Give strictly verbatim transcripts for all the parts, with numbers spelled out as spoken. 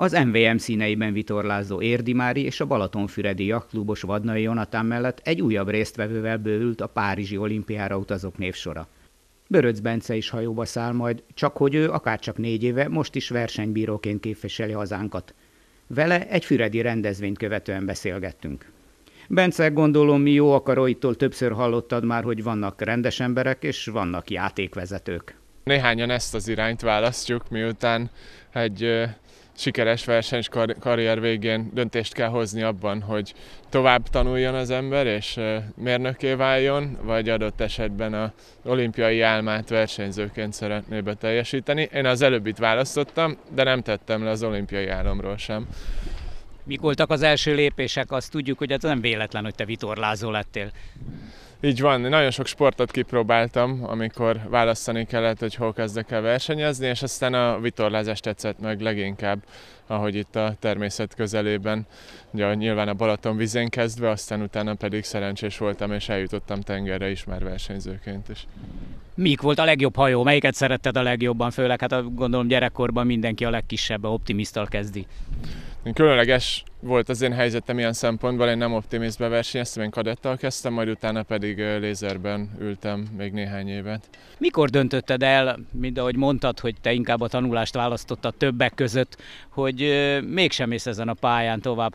Az em vé em színeiben vitorlázó Érdi Mári és a Balatonfüredi Yacht Clubos Vadnai Jonatán mellett egy újabb résztvevővel bővült a párizsi olimpiára utazók névsora. Böröcz Bence is hajóba száll majd, csak hogy ő akárcsak négy éve most is versenybíróként képviseli hazánkat. Vele egy füredi rendezvényt követően beszélgettünk. Bence, gondolom, mi jó akaróitól többször hallottad már, hogy vannak rendes emberek és vannak játékvezetők. Néhányan ezt az irányt választjuk, miután egy sikeres versenys karrier végén döntést kell hozni abban, hogy tovább tanuljon az ember és mérnökké váljon, vagy adott esetben az olimpiai álmát versenyzőként szeretné beteljesíteni. Én az előbbit választottam, de nem tettem le az olimpiai álomról sem. Mik voltak az első lépések? Azt tudjuk, hogy ez nem véletlen, hogy te vitorlázó lettél. Így van, nagyon sok sportot kipróbáltam, amikor választani kellett, hogy hol kezdek el versenyezni, és aztán a vitorlázás tetszett meg leginkább, ahogy itt a természet közelében, ugye nyilván a Balaton vizén kezdve, aztán utána pedig szerencsés voltam, és eljutottam tengerre is már versenyzőként is. Mik volt a legjobb hajó? Melyiket szeretted a legjobban? Főleg, hát gondolom gyerekkorban mindenki a legkisebb, a optimisttal kezdi. Különleges volt az én helyzetem ilyen szempontból, én nem optimistbe versenyeztem, én kadettal kezdtem, majd utána pedig lézerben ültem még néhány évet. Mikor döntötted el, mint ahogy mondtad, hogy te inkább a tanulást választottad többek között, hogy mégsem mész ezen a pályán tovább?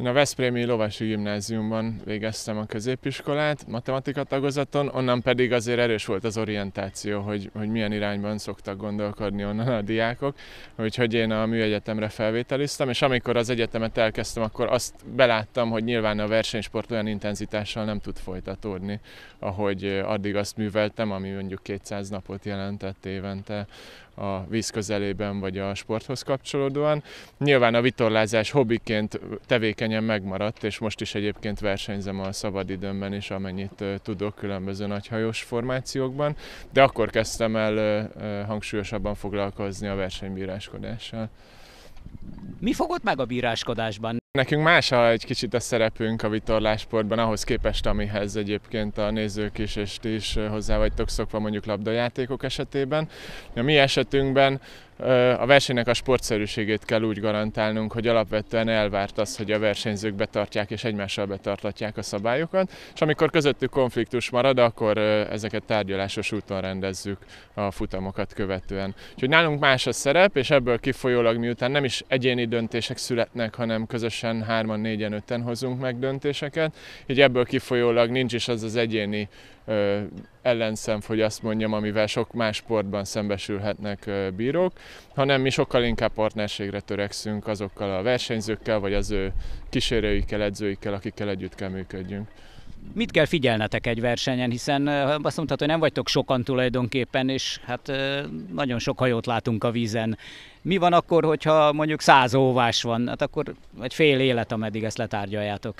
Én a Veszprémi Lovassy Gimnáziumban végeztem a középiskolát, matematika tagozaton, onnan pedig azért erős volt az orientáció, hogy, hogy milyen irányban szoktak gondolkodni onnan a diákok. Úgyhogy én a műegyetemre felvételiztem, és amikor az egyetemet elkezdtem, akkor azt beláttam, hogy nyilván a versenysport olyan intenzitással nem tud folytatódni, ahogy addig azt műveltem, ami mondjuk kétszáz napot jelentett évente a víz közelében vagy a sporthoz kapcsolódóan. Nyilván a vitorlázás hobbiként tevékenyen megmaradt, és most is egyébként versenyzem a szabadidőmben is, amennyit tudok különböző nagyhajós formációkban, de akkor kezdtem el hangsúlyosabban foglalkozni a versenybíráskodással. Mi fogott meg a bíráskodásban? Nekünk más a egy kicsit a szerepünk a vitorlásportban ahhoz képest, amihez egyébként a nézők is és ti is hozzá vagytok szokva mondjuk labdajátékok esetében. A mi esetünkben a versenynek a sportszerűségét kell úgy garantálnunk, hogy alapvetően elvárt az, hogy a versenyzők betartják és egymással betartatják a szabályokat, és amikor közöttük konfliktus marad, akkor ezeket tárgyalásos úton rendezzük a futamokat követően. Úgyhogy nálunk más a szerep, és ebből kifolyólag miután nem is egyéni döntések születnek, hanem közösen hárman, négyen, öten hozunk meg döntéseket, így ebből kifolyólag nincs is az az egyéni ellenszem, hogy azt mondjam, amivel sok más sportban szembesülhetnek bírók, hanem mi sokkal inkább partnerségre törekszünk azokkal a versenyzőkkel, vagy az ő kísérőikkel, edzőikkel, akikkel együtt kell működjünk. Mit kell figyelnetek egy versenyen, hiszen azt mondhatod, hogy nem vagytok sokan tulajdonképpen, és hát nagyon sok hajót látunk a vízen. Mi van akkor, hogyha mondjuk száz óvás van? Hát akkor egy fél élet, ameddig ezt letárgyaljátok.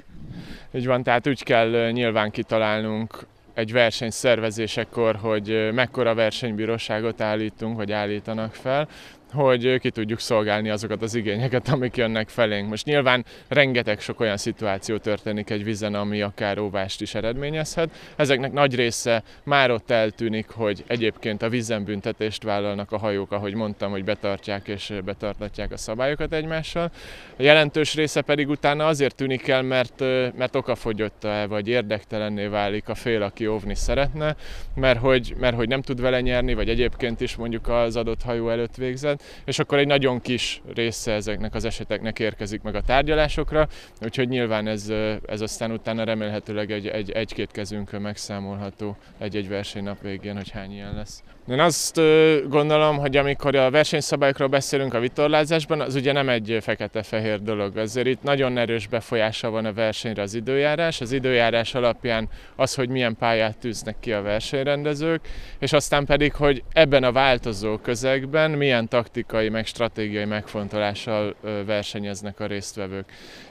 Így van, tehát úgy kell nyilván kitalálnunk egy verseny szervezésekor, hogy mekkora versenybíróságot állítunk, vagy állítanak fel, hogy ki tudjuk szolgálni azokat az igényeket, amik jönnek felénk. Most nyilván rengeteg sok olyan szituáció történik egy vízen, ami akár óvást is eredményezhet. Ezeknek nagy része már ott eltűnik, hogy egyébként a vízen büntetést vállalnak a hajók, ahogy mondtam, hogy betartják és betartatják a szabályokat egymással. A jelentős része pedig utána azért tűnik el, mert, mert okafogyottá vagy érdektelenné válik a fél, aki óvni szeretne, mert hogy, mert hogy nem tud vele nyerni, vagy egyébként is mondjuk az adott hajó előtt végzett. És akkor egy nagyon kis része ezeknek az eseteknek érkezik meg a tárgyalásokra, úgyhogy nyilván ez, ez aztán utána remélhetőleg egy, egy, egy-két kezünkön megszámolható egy-egy versenynap végén, hogy hány ilyen lesz. Én azt gondolom, hogy amikor a versenyszabályokról beszélünk a vitorlázásban, az ugye nem egy fekete-fehér dolog. Azért itt nagyon erős befolyása van a versenyre az időjárás. Az időjárás alapján az, hogy milyen pályát tűznek ki a versenyrendezők, és aztán pedig, hogy ebben a változó közegben milyen taktikai, meg stratégiai megfontolással versenyeznek a résztvevők.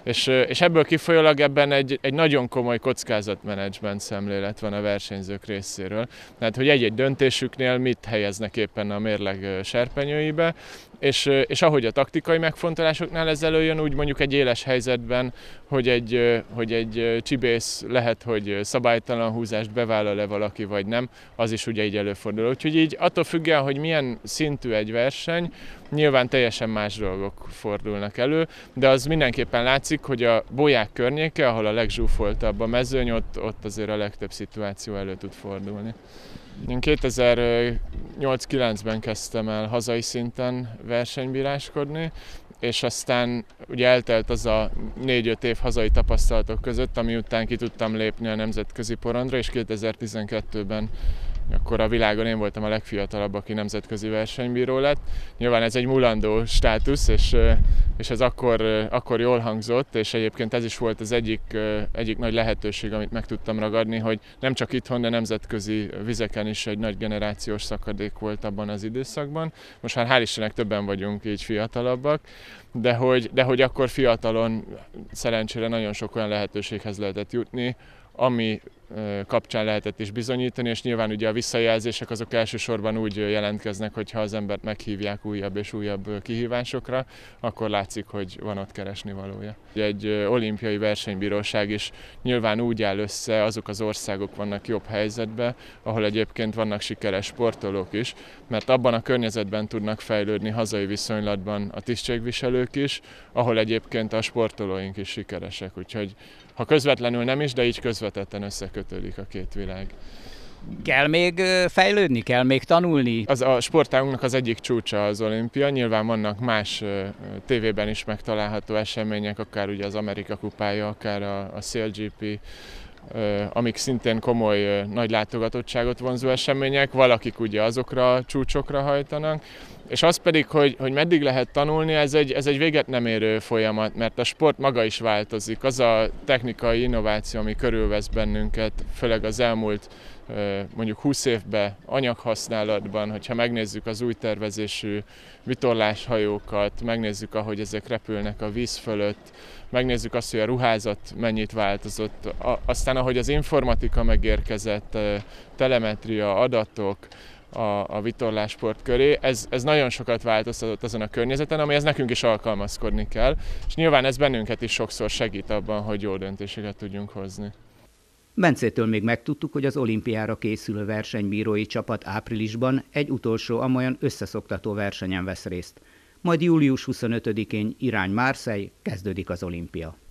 És, és ebből kifolyólag ebben egy, egy nagyon komoly kockázatmenedzsment szemlélet van a versenyzők részéről. Tehát, hogy egy-egy döntésüknél mit helyeznek éppen a mérleg serpenyőibe, és, és ahogy a taktikai megfontolásoknál ez előjön, úgy mondjuk egy éles helyzetben, hogy egy, hogy egy csibész lehet, hogy szabálytalan húzást bevállal-e valaki, vagy nem, az is ugye így előfordul. Úgyhogy így attól függően, hogy milyen szintű egy verseny, verseny, nyilván teljesen más dolgok fordulnak elő, de az mindenképpen látszik, hogy a bolyák környéke, ahol a legzsúfoltabb a mezőny, ott, ott azért a legtöbb szituáció elő tud fordulni. Én kétezer-nyolc-kilencben kezdtem el hazai szinten versenybíráskodni, és aztán ugye eltelt az a négy-öt év hazai tapasztalatok között, ami után ki tudtam lépni a nemzetközi porondra, és kétezer-tizenkettőben akkor a világon én voltam a legfiatalabb, aki nemzetközi versenybíró lett. Nyilván ez egy mulandó státusz, és, és ez akkor, akkor jól hangzott, és egyébként ez is volt az egyik, egyik nagy lehetőség, amit meg tudtam ragadni, hogy nem csak itthon, de nemzetközi vizeken is egy nagy generációs szakadék volt abban az időszakban. Most már hál' Istennek többen vagyunk így fiatalabbak, de hogy, de hogy akkor fiatalon szerencsére nagyon sok olyan lehetőséghez lehetett jutni, ami kapcsán lehetett is bizonyítani, és nyilván ugye a visszajelzések azok elsősorban úgy jelentkeznek, hogyha az embert meghívják újabb és újabb kihívásokra, akkor látszik, hogy van ott keresni valója. Egy olimpiai versenybíróság is nyilván úgy áll össze, azok az országok vannak jobb helyzetben, ahol egyébként vannak sikeres sportolók is, mert abban a környezetben tudnak fejlődni hazai viszonylatban a tisztségviselők is, ahol egyébként a sportolóink is sikeresek. Úgyhogy ha közvetlenül nem is, de így közvetetten összekötődik a két világ. Kell még fejlődni, kell még tanulni? Az a sportágunknak az egyik csúcsa az olimpia, nyilván vannak más tévében is megtalálható események, akár ugye az Amerika kupája, akár a cé el gé pé, amik szintén komoly, nagy látogatottságot vonzó események, valakik ugye azokra a csúcsokra hajtanak, és az pedig, hogy, hogy meddig lehet tanulni, ez egy, ez egy véget nem érő folyamat, mert a sport maga is változik. Az a technikai innováció, ami körülvesz bennünket, főleg az elmúlt mondjuk húsz évben anyaghasználatban, hogyha megnézzük az új tervezésű vitorláshajókat, megnézzük, ahogy ezek repülnek a víz fölött, megnézzük azt, hogy a ruházat mennyit változott, aztán ahogy az informatika megérkezett, telemetria, adatok, a, a vitorlásport köré, ez, ez nagyon sokat változtatott azon a környezeten, amihez nekünk is alkalmazkodni kell, és nyilván ez bennünket is sokszor segít abban, hogy jó döntéseket tudjunk hozni. Bencétől még megtudtuk, hogy az olimpiára készülő versenybírói csapat áprilisban egy utolsó amolyan összeszoktató versenyen vesz részt. Majd július huszonötödikén irány Marseille kezdődik az olimpia.